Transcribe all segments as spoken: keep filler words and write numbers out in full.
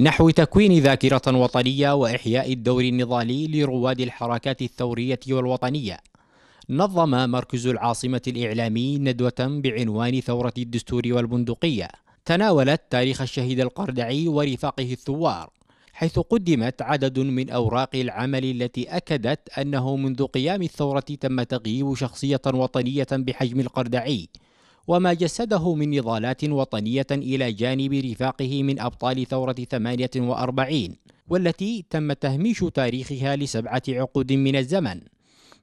نحو تكوين ذاكرة وطنية وإحياء الدور النضالي لرواد الحركات الثورية والوطنية، نظم مركز العاصمة الإعلامي ندوة بعنوان ثورة الدستور والبندقية تناولت تاريخ الشهيد القردعي ورفاقه الثوار، حيث قدمت عدد من أوراق العمل التي أكدت أنه منذ قيام الثورة تم تغييب شخصية وطنية بحجم القردعي وما جسده من نضالات وطنية إلى جانب رفاقه من أبطال ثورة ثمانية وأربعين، والتي تم تهميش تاريخها لسبعة عقود من الزمن،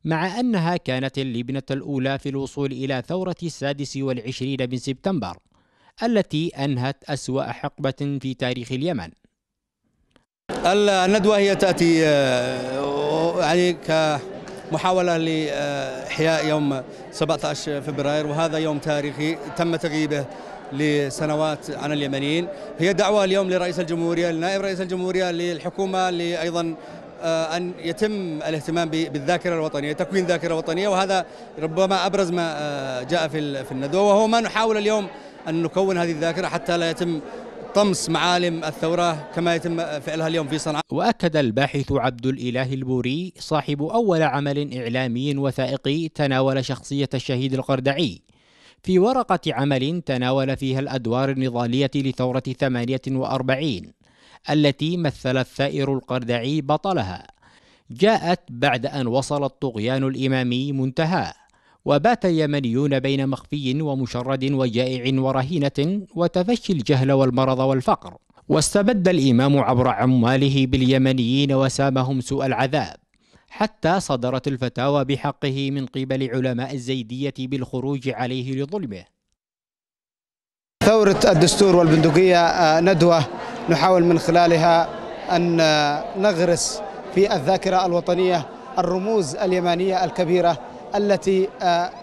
مع أنها كانت اللبنة الأولى في الوصول إلى ثورة السادس والعشرين من سبتمبر التي أنهت أسوأ حقبة في تاريخ اليمن. الندوة هي تأتي يعني كمحاولة لإحياء يوم سبعة عشر فبراير، وهذا يوم تاريخي تم تغييبه لسنوات عن اليمنيين. هي دعوة اليوم لرئيس الجمهورية، لنائب رئيس الجمهورية، للحكومة، لأيضا أن يتم الاهتمام بالذاكرة الوطنية، تكوين ذاكرة وطنية، وهذا ربما أبرز ما جاء في الندوة، وهو ما نحاول اليوم أن نكون هذه الذاكرة حتى لا يتم طمس معالم الثورة كما يتم فعلها اليوم في صنعاء. وأكد الباحث عبد الإله البوري صاحب أول عمل إعلامي وثائقي تناول شخصية الشهيد القردعي في ورقة عمل تناول فيها الأدوار النضالية لثورة ثمانية وأربعين التي مثل الثائر القردعي بطلها، جاءت بعد أن وصل الطغيان الإمامي منتهاه، وبات يمنيون بين مخفي ومشرد وجائع ورهينة وتفشي الجهل والمرض والفقر، واستبد الإمام عبر عماله باليمنيين وسامهم سوء العذاب، حتى صدرت الفتاوى بحقه من قبل علماء الزيدية بالخروج عليه لظلمه. ثورة الدستور والبندقية ندوة نحاول من خلالها أن نغرس في الذاكرة الوطنية الرموز اليمانية الكبيرة التي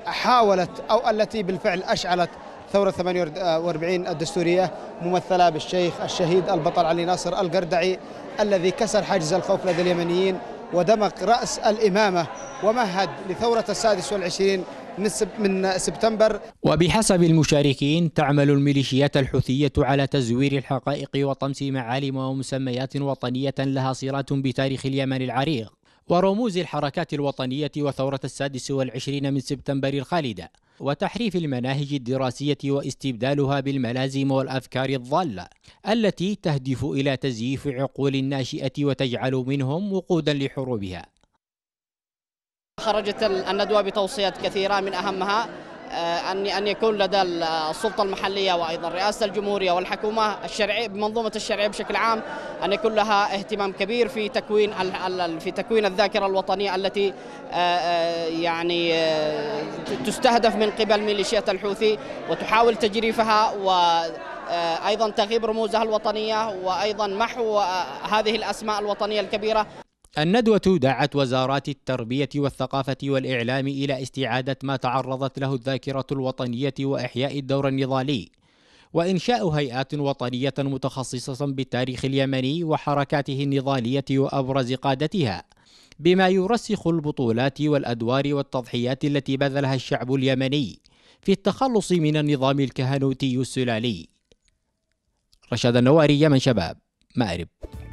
حاولت أو التي بالفعل أشعلت ثورة ثمانية وأربعين الدستورية، ممثلة بالشيخ الشهيد البطل علي ناصر القردعي الذي كسر حاجز الخوف لدى اليمنيين ودمق رأس الإمامة ومهد لثورة السادس والعشرين من سبتمبر. وبحسب المشاركين تعمل الميليشيات الحوثية على تزوير الحقائق وطمس معالم ومسميات وطنية لها صلة بتاريخ اليمن العريق ورموز الحركات الوطنية وثورة السادس والعشرين من سبتمبر الخالدة، وتحريف المناهج الدراسية واستبدالها بالملازم والأفكار الضالة التي تهدف إلى تزييف عقول الناشئة وتجعل منهم وقودا لحروبها. خرجت الندوة بتوصيات كثيرة، من أهمها أن يكون لدى السلطة المحلية وأيضا رئاسة الجمهورية والحكومة الشرعية بمنظومة الشرعية بشكل عام أن يكون لها اهتمام كبير في تكوين في تكوين الذاكرة الوطنية التي يعني تستهدف من قبل ميليشيات الحوثي وتحاول تجريفها، وأيضا تغييب رموزها الوطنية، وأيضا محو هذه الأسماء الوطنية الكبيرة. الندوة دعت وزارات التربية والثقافة والإعلام إلى استعادة ما تعرضت له الذاكرة الوطنية وإحياء الدور النضالي وإنشاء هيئات وطنية متخصصة بالتاريخ اليمني وحركاته النضالية وأبرز قادتها، بما يرسخ البطولات والأدوار والتضحيات التي بذلها الشعب اليمني في التخلص من النظام الكهنوتي السلالي. رشاد النواري، يمن شباب، مأرب.